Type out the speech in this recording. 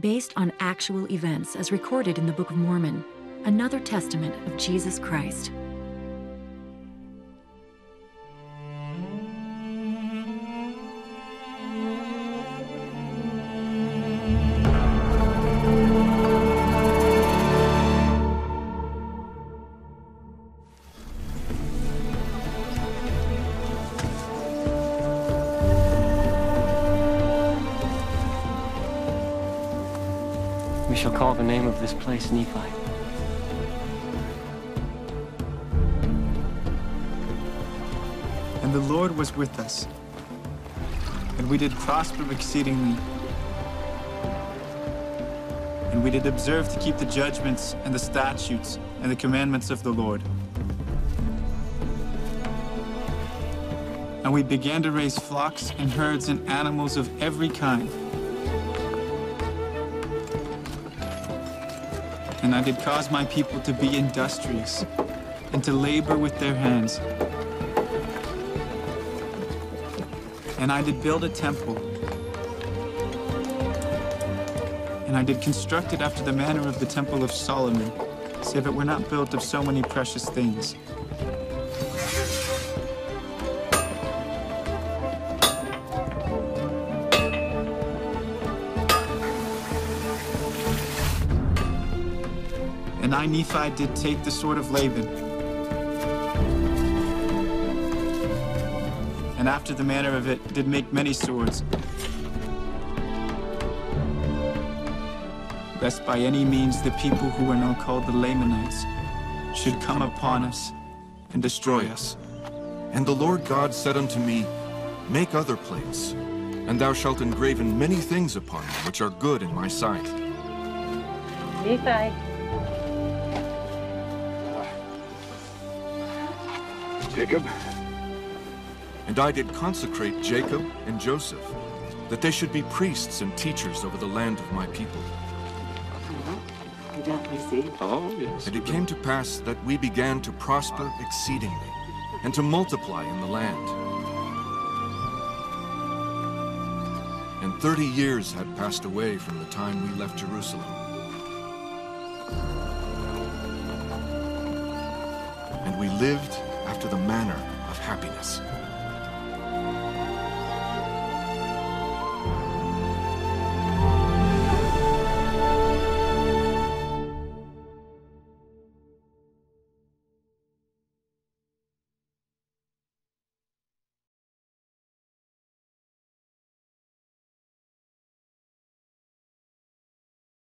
based on actual events as recorded in the Book of Mormon, another testament of Jesus Christ. We shall call the name of this place Nephi. And the Lord was with us, and we did prosper exceedingly. And we did observe to keep the judgments and the statutes and the commandments of the Lord. And we began to raise flocks and herds and animals of every kind. And I did cause my people to be industrious and to labor with their hands. And I did build a temple. And I did construct it after the manner of the temple of Solomon, save it were not built of so many precious things. And I, Nephi, did take the sword of Laban. And after the manner of it, did make many swords, lest by any means the people who are now called the Lamanites should come upon us and destroy us. And the Lord God said unto me, Make other plates, and thou shalt engraven many things upon them which are good in my sight. Nephi. Jacob. And I did consecrate Jacob and Joseph, that they should be priests and teachers over the land of my people. Oh, yes. And it came to pass that we began to prosper exceedingly, and to multiply in the land. And 30 years had passed away from the time we left Jerusalem. And we lived after the manner of happiness.